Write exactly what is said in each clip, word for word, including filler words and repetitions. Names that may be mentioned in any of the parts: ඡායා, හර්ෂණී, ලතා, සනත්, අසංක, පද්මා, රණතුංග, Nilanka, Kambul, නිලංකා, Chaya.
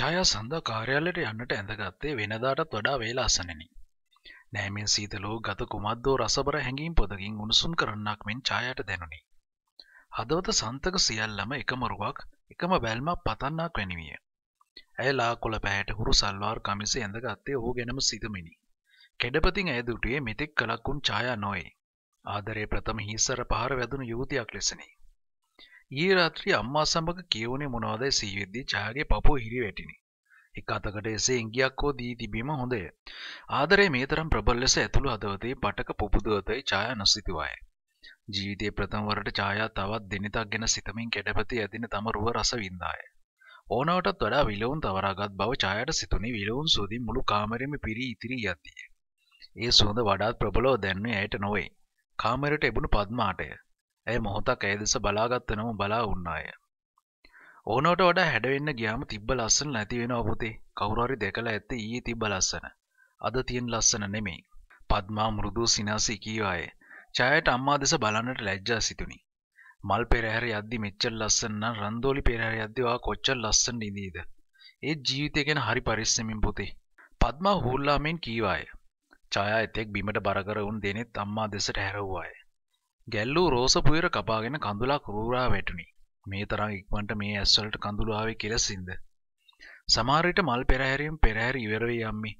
Chaya සඳහා කාර්යාලයට යන්නට ඇඳගත්තේ වෙනදාටත් වඩා වේල අසන්නෙනි. නෑමෙන් සීතලෝ ගත කුමද්දෝ රසබර හැඟීම් පොදකින් උණුසුම් කරන්නක් මෙන් Chayaට දැනුනි. හදවත සන්තක සියල්ලම එකම රුවක්, එකම බැල්මක් පතන්නක් වැනි විය. ඇය ලාකොළ පැහැයට හුරු සල්වාර් කමිසෙ ඇඳගත්තේ ඔහු ගැනම සිතමිනි. කැඩපතින් ඇය දුටුවේ මෙතෙක් කලක් උන් Chaya නොවේ. ආදරයේ ප්‍රථම හිසර පහර වැදුණු යුවතියක් ලෙසනි. ඊයේ රාත්‍රියේ අම්මා සමග කියෝනේ මොනවදයි සීවිද්දී Chayaගේ පපුව හිරි වැටිනි. එක අතකට එසේ ඉංගියක් හෝ දී තිබීම හොඳය. ආදරේ මේ තරම් ප්‍රබල ලෙස ඇතුළු හදවතේ පටක පුපුදුවතයි Chaya නොසිතුවාය. ජීවිතයේ ප්‍රථම වරට Chaya තවත් දිනිතක් ගැන සිතමින් කැඩපති ඇදින තම රුව රස විඳාය. ඕනවටත් වඩා විලවුන් තවරාගත් බව Chayaට සිතුනි. විලවුන් සෝදින් මුළු කාමරෙම පිරී ඉතිරී යතියි. ඒ සුවඳ වඩාත් ප්‍රබලව දැනුනේ ඇයට නොවේ. කාමරයට එබුණු පද්මාටය. ඇය මොහොතක් ඇය දෙස බලාගත්ත නම බලා වුණාය. ඕනවට වඩා හැඩවෙන්න ගියාම තිබ්බ ලස්සන නැති වෙනවා පුතේ. කවුරු හරි දැකලා ඇත්තේ ඊයේ තිබ්බ ලස්සන. අද තියෙන ලස්සන නෙමෙයි. පද්මා මෘදු සිනාසී කීවාය. Chayaට අම්මා දෙස බලන්නට ලැජ්ජා සිතුණි. මල් පෙරහැර යද්දි මෙච්චර ලස්සන නම් රන්දෝලි පෙරහැර යද්දි ඔයා කොච්චර ලස්සන ඉඳීද? ඒ ජීවිතය ගැන හරි පරිස්සමින් පුතේ. පද්මා හූල්ලාමින් කීවාය. Chaya එතෙක් බිමට බර කර වුන් දෙනෙත් අම්මා දෙසට හැරවුවාය. ගැල්ලූ රෝස පුයර කපාගෙන කඳුලා කුරුරා වැටුනි. මේ තරම් ඉක්මනට මේ ඇස්වලට කඳුළු ආවේ කෙලසින්ද? සමහර විට මල් පෙරහැරියෙන් පෙරහැර ඉවර වෙයි අම්මේ.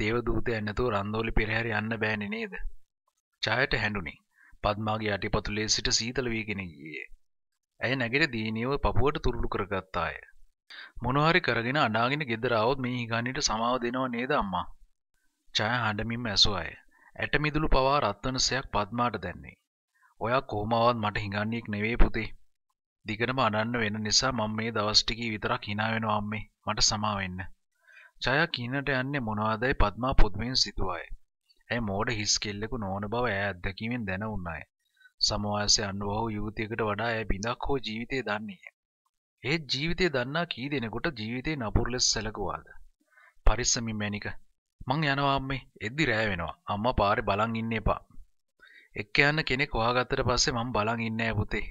දේව දූතයන් නැතුව රන්දෝලි පෙරහැර යන්න බෑනේ නේද? Chayaට හැඬුනි. පද්මාගේ යටිපතුලේ සිට සීතල වීගෙන ගියේ. ඇය නැගිට දීනියව පපුවට තුරුළු කරගත්තාය. මොනවාරි කරගෙන අඬාගෙන ගෙදර ආවොත් මේ හිඟන්නේට සමාව දෙනව නේද අම්මා? Chaya හඬමින්ම ඇසුවාය. ඇට මිදුළු පවා රත්වනසයක් පද්මාට දැන්නේ. ඔයා කොහොමවත් මට හිඟන්නේක් නෙවෙයි පුතේ. දිගටම අනන්න වෙන නිසා මම මේ දවස් ටිකේ විතරක් hina වෙනවා අම්මේ. මට සමා වෙන්න. Chaya කිනට යන්නේ මොනවාදයි පද්මා පොදුමෙන් සිතුවාය. ඇය මෝඩ හිස් කෙල්ලෙකු නොවන බව ඇය අත්දැකීමෙන් දැනුණාය. සමවාසයේ අනුභව යුවතියකට වඩා ඇය බිඳක් හෝ ජීවිතේ දන්නේ. ඒ ජීවිතේ දන්නා කී දෙනෙකුට ජීවිතේ නපුරු ලෙස සැලකුවාද? පරිස්සමින් මැනික. මං යනවා අම්මේ. එද්දි රෑ වෙනවා. අම්මා පාරේ බලන් ඉන්න එපා. එක්ක යන්න කෙනෙක් හොයාගත්තට පස්සේ මම බලන් ඉන්නේ නැහැ පුතේ.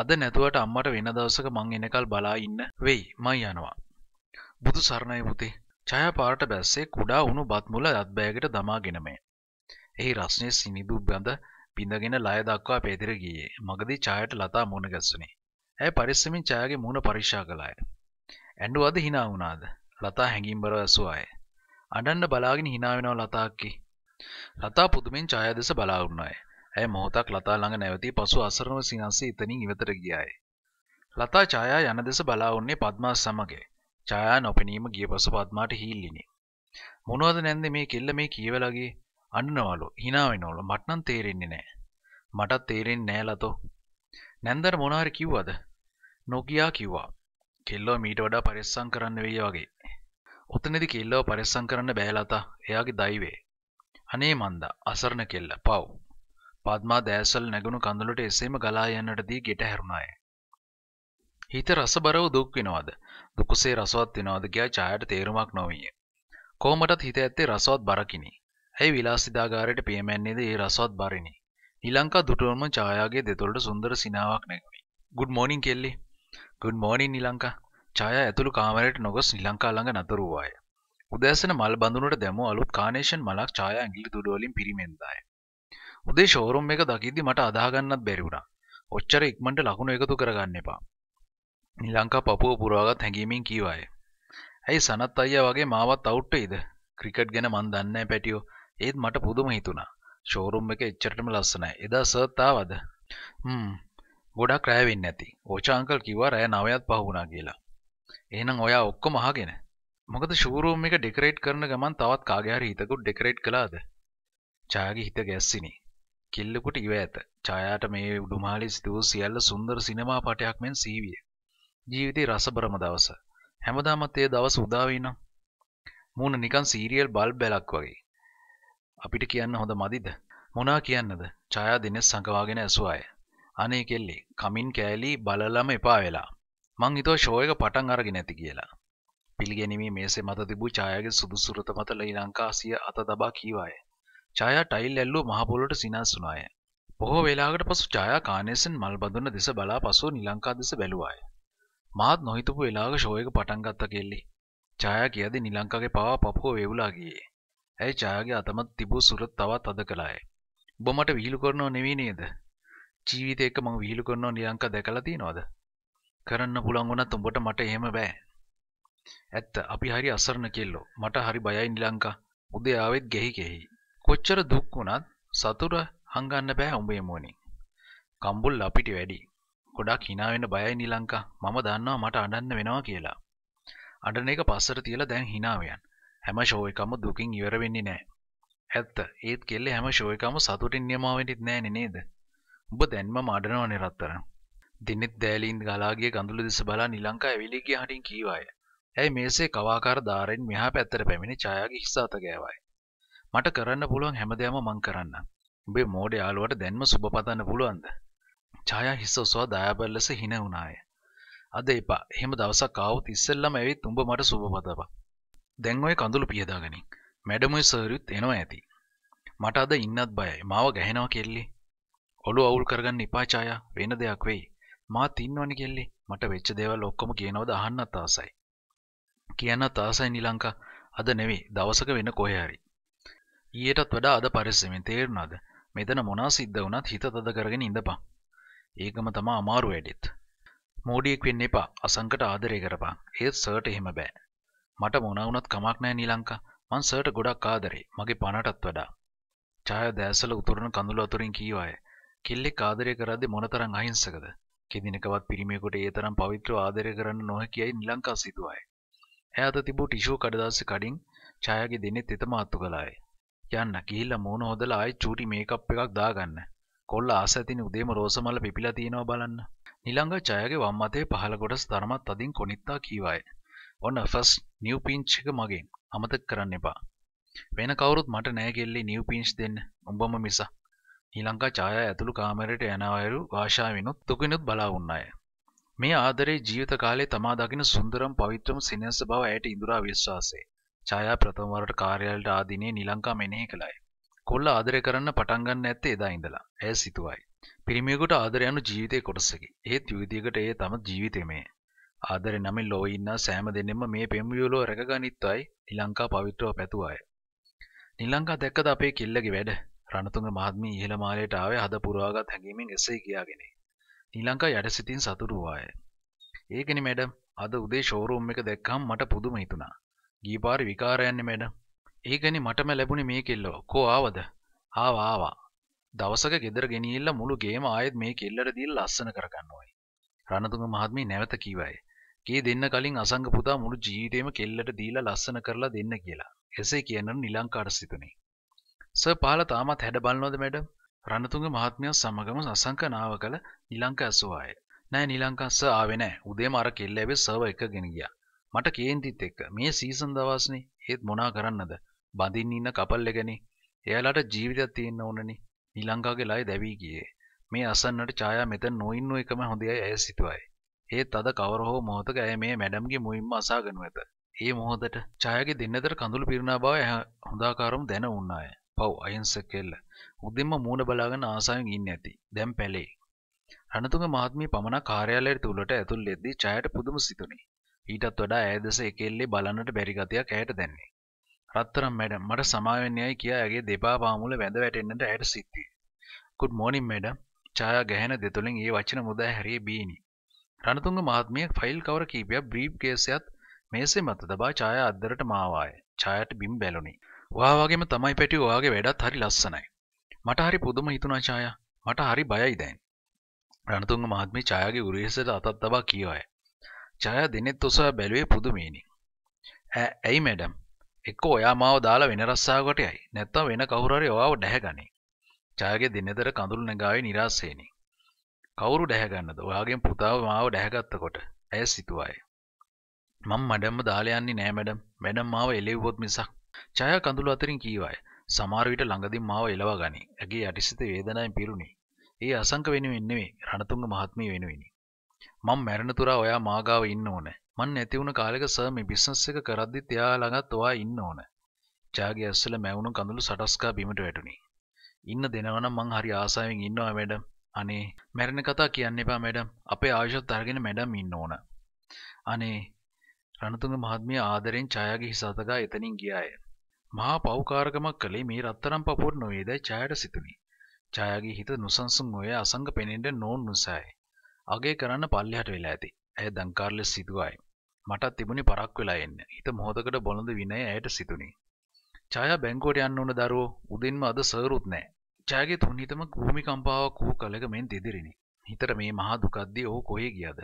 අද නැතුවට අම්මට වෙන දවසක මං එනකල් බලා ඉන්න වෙයි. මං යනවා. බුදු සරණයි පුතේ. Chaya පාරට බැස්සේ කුඩා උණු බත් මුල අත් බෑගෙට දමාගෙනම. එහි රස්නේ සිනිදු බඳ පිඳගෙන ලය දක්වා පෙදිර ගියේ. මගදී Chayaට ලතා මුණ ගැස්සුනේ. ඇය පරිස්සමින් Chayaගේ මුණ පරීක්ෂා කළාය. ඇඬුවද hina වුණාද? ලතා හැඟීම්බරව ඇසුවාය. අඬන්න බලාගෙන hina වෙනවා ලතාක්කේ. ලතා පුදුමෙන් Chaya දෙස බලා වුණාය. ඇය මොහොතක් ලතා ළඟ නැවතී පසු අසරණව සිනහසේ එතනින් ඉවතට ගියාය. ලතා Chaya යන දෙස බලා වුණේ පද්මා සමග. Chaya නොපෙනීම ගිය පසු පද්මාට හීල්ලිනි. මොනවද නැන්ද මේ කෙල්ල මේ කියවලා ගියේ? අඬනවලු, hina වෙනවලු. මට නම් තේරෙන්නේ නැහැ. මටත් තේරෙන්නේ නැහැ ලතෝ. නැන්දර මොනවාරි කිව්වද? නොකියා කිව්වා. කෙල්ලව මීට වඩා පරිස්සම් කරන්න වෙයි වගේ. ඔතනදී කෙල්ලව පරිස්සම් කරන්න බෑ ලතා. එයාගේ දෛවේ. අනේ මන්දා අසරණ කෙල්ල පව්. පද්මා දැසල් නැගුණු කඳුලට එසේම ගලා යන්නට දී ගෙට හැරුණාය. හිත රසබරව දුක් වෙනවද? දුකසේ රසවත් වෙනවද කියා Chayaට තේරුමක් නොවිය. කොහොමටත් හිත ඇත්තේ රසවත් බරකිනි. ඇයි විලාසිතාගාරයට පියමන්නේද ඒ රසවත් බරිනි. නිලංකා දුටුවම Chayaගේ දෙතොලට සුන්දර සිනාවක් නැගුණි. "Good morning කෙල්ලේ." "Good morning නිලංකා." Chaya ඇතුළු කාමරයට නොගොස් නිලංකා ළඟ නතර වූවාය. උදෑසන මල් බඳුනට දැමූ අලුත් කානේෂන් මලක් Chaya ඇඟිලි තුඩු වලින් පිරිමෙන්දාය. උදේ ෂෝරූම් එක දකිද්දි මට අදා ගන්නත් බැරි වුණා. ඔච්චර ඉක්මනට ලකුණු එකතු කරගන්න එපා. නිලංකා පපුව පුරවගත් හැඟීමෙන් කීවාය. "ඇයි සනත් අයියා වගේ මාවත් අවුට් වෙයිද? ක්‍රිකට් ගැන මන් දන්නේ නැහැ පැටියෝ. ඒත් මට පුදුම හිතුණා. ෂෝරූම් එක එච්චරටම ලස්සනයි. එදා සර්ත් ආවද? හ්ම්. ගොඩක් රැය වෙන්නේ නැති. ඕචා අංකල් කිව්වා රැය නවයත් පහ වුණා කියලා. එහෙනම් ඔයා ඔක්කොම අහගෙන මොකද ෂෝරූම් එක ඩෙකොරේට් කරන ගමන් තවත් කාගේ හරි හිතකුත් ඩෙකොරේට් කළාද? Chayaගේ හිත ගැස්සිනි. කිල්ලෙකුට ඉව ඇත. Chayaට මේ උඩුමාලේ සිටු සියල්ල සුන්දර සිනමා පටයක් මෙන් සීවිය. ජීවිතේ රසබරම දවස. හැමදාමත් ඒ දවස උදා වෙනවා. මූණ නිකන් සීරියල් බල්බ් බැලක් වගේ. අපිට කියන්න හොඳ මදිද? මොනා කියන්නද? Chaya දිනෙස් සංගවාගෙන ඇසුවාය. "අනේ කෙල්ලේ, කමින් කෑලි බලලම එපා වෙලා. මං හිතුවා ෂෝ එක පටන් අරගෙන ඇති කියලා." පිළිගැනීමේ මේසේ මත තිබූ Chayaගේ සුදුසුරත මත ලීලංකා සිය අත දබා කීවාය. Chaya ටයිල් ඇල්ලුව මහ පොළොවට සිනාසුණාය. බොහෝ වේලාවකට පසු Chaya කානේසන් මල් බඳුන දෙස බලා පසු නිලංකා දෙස බැලුවාය. "මාත් නොහිතපු වෙලාවක ෂෝ එක පටන් ගත්තා කෙල්ලේ. ඡායා කියද්දි නිලංකාගේ පාවා පපුව වේවුලා ගියේ. ඇයි ඡායාගේ අතමත් තිබූ සුරත් තවත් අද කළාය. ඔබ මට විහිළු කරනව නෙවෙයි නේද? ජීවිතේ එක මම විහිළු කරනව නිලංකා දැකලා තියනවද? කරන්න පුළුවන් වුණත් උඹට මට එහෙම බෑ. ඇත්ත අපි හරි අසරණ කෙල්ලෝ. මට හරි බයයි නිලංකා. උදේ ආවෙත් ගෙහි ගෙහි. කොච්චර දුක් වුණත් සතුට හංගන්න බෑ උඹේ මොණින්. කම්බුල් අපිට වැඩි. ගොඩක් hina වෙන්න බයයි නිලංකා. මම දන්නවා මට අඬන්න වෙනවා කියලා. අඬන එක පස්සට තියලා දැන් hina වෙයන්. හැම ෂෝ එකම දුකින් ඉවර වෙන්නේ නැහැ. ඇත්ත. ඒත් කෙල්ලේ හැම ෂෝ එකම සතුටින් නියමව වෙන්නෙත් නැහැ නේද? උඹ දැන්ම මඩනවනේ රත්තරන්. දිනෙත් දැලින් ගලා ගිය ගඳුළු දිස බලා නිලංකා ඇවිලි ගිය හඬින් කීවාය. ඇයි මේසේ කවාකාර ධාරෙන් මෙහා පැත්තට පැමිණි ඡායාගේ හිස අත ගෑවයි. මට කරන්න පුළුවන් හැමදේම මං කරන්නම්. උඹේ මෝඩ යාළුවට දැන්ම සුබ පතන්න පුළුවන්ද? ඡායා හිස ඔසවා දයාබර ලෙස හින වුණාය. අද එපා. එහෙම දවසක් ආවොත් ඉස්සෙල්ලම ඇවිත් උඹ මට සුබ පතපන්. දැන් ඔය කඳුළු පියදා ගනින්. මැඩම් ඔය සර්විත් එනවා ඇති. මට අද ඉන්නත් බයයි. මාව ගැහෙනවා කෙල්ලේ. ඔළුව අවුල් කරගන්න එපා ඡායා. වෙන දෙයක් වෙයි. මාත් ඉන්නවනේ කෙල්ලේ. මට වෙච්ච දේවල් ඔක්කොම කියනවද අහන්නත් ආසයි. කියන්නත් ආසයි නිලංකා. අද නෙවෙයි. දවසක වෙන කොහේ හරි. ඊයටත් වඩා අද පරිස්සමෙන් තේරුණාද? මෙතන මොනවා සිද්ධ වුණත් හිත තද කරගෙන ඉඳපන්. ඒකම තමයි අමාරු වැඩිත්. මෝඩියෙක් වෙන්න එපා. අසංකට ආදරය කරපන්. ඒත් සර්ට එහෙම බෑ. මට මොන වුණත් කමක් නෑ නිලංකා. මං සර්ට ගොඩක් ආදරේ. මගේ පණටත් වඩා. ඡායා දැසල උතුරන කඳුළු අතුරින් කීවාය. කෙල්ලෙක් ආදරය කරද්දී මොනතරම් අහිංසකද? කෙදිනකවත් පිරිමියෙකුට ඒ තරම් පවිත්‍රව ආදරය කරන්න නොහැකියි නිලංකා සිතුවාය. එයා අත තිබූ ටිෂු කඩදාසි කඩින් ඡායාගේ දෙනෙත් එතම අත්තු කළාය. යන්න ගිහිල්ලා මූණ හොදලා ආයි චූටි මේකප් එකක් දාගන්න. කොල්ල ආසතින් උදේම රෝසමල පිපිලා තියෙනවා බලන්න. නිලංකා ඡායාගේ වම් අතේ පහළ කොටස තරමත් අදින් කොනිත්තා කීවාය. ඔන්න ෆස්ට් නිව් පින්ච් එක මගෙන්. අමතක කරන්න එපා. වෙන කවුරුත් මට නෑ කෙල්ලේ නිව් පින්ච් දෙන්න. උඹම මිස. නිලංකා ඡායා ඇතුළු කාමරයට යනවයරු ආශාවෙනුත් තුකිනුත් බලා වුණාය. මේ ආදරේ ජීවිත කාලේ තමා දකින්න සුන්දරම් පවිත්‍රම සිනහස බව ඇයට ඉඳුරා විශ්වාසය. ඡායා ප්‍රථම වරට කාර්යාලයට ආදීනේ නිලංකා මෙනෙහි කළාය. කොල්ල ආදරය කරන්න පටන් ගන්න ඇත්තේ එදා ඉඳලා. ඇය සිතුවයි. පිරිමියෙකුට ආදරය යනු ජීවිතයේ කොටසකි. ඒත් යුවතියකට ඒ තම ජීවිතෙමය. ආදරේ නමින් ලොව ඉන්න සෑම දෙන්නෙම මේ පෙම්වියලෝ රැකගනිත්වයි නිලංකා පවිත්‍රව පැතුවාය. නිලංකා දැක්කද අපේ කෙල්ලගේ වැඩ? රණතුංග මහත්මිය ඉහළ මාලයට ආවේ හද පුරවාගත් හැඟීමෙන් එසේ කියාගෙන. නිලංකා යටසිතින් සතුටු වූවාය. ඒකනේ මැඩම්. අද උදේ ෂෝරූම් එක දැක්කම මට පුදුම හිතුණා. ගීපාරේ විකාරයන්නේ මැඩම්. ඒකනේ මටම ලැබුණේ මේ කෙල්ලව. කෝ ආවද? ආවා ආවා. දවසක ගෙදර ගෙනිහිල්ලා මුළු ගේම ආයෙත් මේ කෙල්ලට දීලා ලස්සන කරගන්න ඕයි. රණතුංග මහත්මිය නැවත කීවාය. කී දෙන්න කලින් අසංග පුතා මුළු ජීවිතේම කෙල්ලට දීලා ලස්සන කරලා දෙන්න කියලා. එසේ කියන නිලංකාට සිතුනේ. සර් පහල තාමත් හැඩ බලනවද මැඩම්? රණතුංග මහත්මිය සමගම අසංක නාවකල නිලංකා ඇසුවාය. නෑ නිලංකා සර් ආවේ නෑ. උදේම අර කෙල්ල ඇවිත් සර්ව එකගෙන ගියා. මට කේන්තිත් එක්ක. මේ සීසන් දවස්නේ. ඒත් මොනා කරන්නද? බඳින්න ඉන්න කපල් එකනේ. එයාලට ජීවිතයක් තියෙන්න ඕනනේ. නිලංකාගේ ලය දැවි ගියේ. මේ අසන්නට ඡායා මෙතන නොඉන්නු එකම හොඳයි ඇය සිතුවයි. ඒත් අද කවර හෝ මොහොතක ඇය මේ මැඩම්ගේ මුවින්ම අසාගනු ඇත. ඒ මොහොතට ඡායාගේ දෙන්නතර කඳුළු පිරුණා බව ඇය හොඳාකාරවම දැන වුණාය. පව් අහිංසක කෙල්ල. උදෙන්ම මූණ බලාගෙන ආසාවෙන් ඉන්නේ ඇති. දැන් පැලේ. රණතුංග මහත්මිය පමණක් කාර්යාලයට තුලට ඇතුල් වෙද්දී ඡායාට පුදුම සිතුනේ. ඊටත් වඩා ඇය දැස එකෙල්ලේ බලන්නට බැරි ගතියක් ඇයට දැනෙන්නේ. රත්තරන් මැඩම් මට සමාව වෙන්න යයි කියා ඇගේ දෙපා පාමුල වැඳ වැටෙන්නට ඇයට සිද්ධිය. "Good මෝනින් madam." ඡායා ගැහෙන දෙතොලෙන් ඒ වචන මුදා හැරියේ බීනි. රණතුංග මහත්මිය ෆයිල් කවර කීපයක් බ්‍රීෆ් කේසයත් මේසේ මත තබා ඡායා අද්දරට මාවාය. ඡායාට බිම් බැලුණි. "ඔයා වගේම තමයි පැටිය. ඔයාගේ වැඩත් හරි ලස්සනයි. මට හරි පුදුම හිතුණා ඡායා. මට හරි බයයි දැන්." රණතුංග මහත්මිය ඡායාගේ උරහිසට අතක් තබා කීවාය. ඡායා දිනෙත් ඔසවා බැලුවේ පුදුමේනි. "ඈ ඇයි මැඩම්? එක්කෝ ඔයා මාව දාලා වෙන රස්සාවකට යයි. නැත්තම් වෙන කවුරු හරි ඔයාව ඩැහැගනි." ඡායාගේ දිනෙදර කඳුළු නැගාවේ નિરાශේනි. "කවුරු ඩැහැගන්නද? ඔයාගෙන් පුතාව මාව ඩැහැගත්ත කොට." ඇය සිතුවාය. "මම මැඩම්ව දාලා යන්නේ නෑ මැඩම්. මැඩම් මාව එළෙව්වොත් මිසක්." ඡායා කඳුළු අතරින් කීවාය. "සමහර විට ළඟදී මාව එළවා ගනි." ඇගේ යටිසිත වේදනාවෙන් පිරුණි. "ඒ අසංක වෙනුවෙන් නෙවෙයි. රණතුංග මහත්මිය වෙනුවෙනි. මම මැරෙන තුරා ඔයා මාගාව ඉන්න ඕනේ. මන් නැති වුණ කාලෙක සර් මේ බිස්නස් එක කරද්දිත් එයා ළඟත් ඔයා ඉන්න ඕන." ඡායාගේ ඇස්වල මැවුණු කඳුළු සටස්කා බිමට වැටුණි. "ඉන්න දෙනවා නම් මං හරි ආසාවෙන් ඉන්නවා මැඩම්. අනේ මැරෙන කතා කියන්න එපා මැඩම්. අපේ ආයුෂත් අරගෙන මැඩම් ඉන්න ඕන." "අනේ रणतुंग महात्म्य आदरें ಛಾಯಾಗೆ ಹಿಸಾದಾಗ ಎತನಿಂಗಿಯಾಯ ಮಹಾಪಾವುಕಾರಕಮ ಕಲೆ ಮೀ ರತ್ತರಂ ಪಪೂರ್ ನೋಯೇದ ಛಾಯಾಟ ಸಿತುನಿ ಛಾಯಾಗೆ ಹಿತ ನುಸಂಸುಂ නොය අසංග පෙනෙන්න නෝන් නුසායි අගේ කරන්න පල්ලෙහාට වෙලා ඇති ඇය දංකාරලෙස සිටුවායි මට තිබුණි පරක් වෙලා එන්න හිත මොහොතකට බොළඳ විනය ඇයට සිටුනි ඡායා බැංකුවට යන්න ඕන දරුවෝ උදින්ම අද සර්ුත් නැහැ ඡායාගේ තුන්හිතම භූමිකම්පාවක් වූ කලක මෙන් දෙදිරිනි හිතට මේ මහා දුකද්දී ඔහු කොහේ ගියද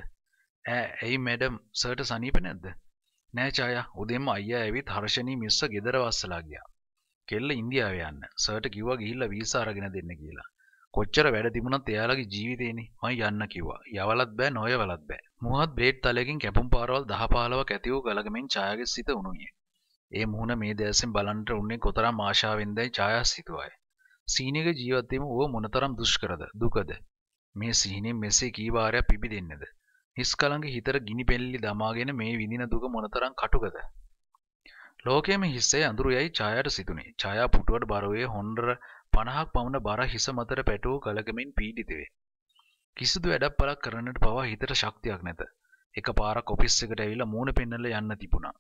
ඈ ඇයි මැඩම් සර්ට සනීප නැද්ද නෑ ඡායා උදේම අයියා ඇවිත් හර්ෂණී මිස්ස ගෙදර වස්සලා ගියා කෙල්ල ඉන්දියාවේ යන්න සර්ට කිව්වා ගිහිල්ලා වීසා අරගෙන දෙන්න කියලා කොච්චර වැඩ තිබුණත් එයාලගේ ජීවිතේනේ මම යන්න කිව්වා යවලත් බෑ නොයවලත් බෑ මුවත් බ්ලේඩ් තලයෙන් කැපුම් පාරවල් දහ පහලවක් ඇති වූ ගලගමෙන් ඡායාගේ සිත උණුණියේ ඒ මුහුණ මේ දැසෙන් බලන්නට උන්නේ කොතරම් ආශාවෙන්දයි ඡායා සිතුවායි සීනේක ජීවත් වීම ඌ මොනතරම් දුෂ්කරද දුකද මේ සීනේ මෙසේ කී වාරයක් පිබිදෙන්නේද හිස්කලංග හිතර ගිනි පෙල්ලි දමාගෙන මේ විඳින දුක මොනතරම් කටුකද ලෝකයේම හිස්සේ අඳුරයයි ඡායාට සිතුනේ ඡායා පුටුවට බරවේ හොන්දර පනහක් පමණ බර හිස මතට පැටවූ ගලකමින් පීඩිත වේ කිසිදු වැඩක් පලක් කරන්නට පවා හිතට ශක්තියක් නැත එකපාරක් ඔෆිස් එකට ඇවිල්ලා මූණ පෙන්නලා යන්න තිබුණා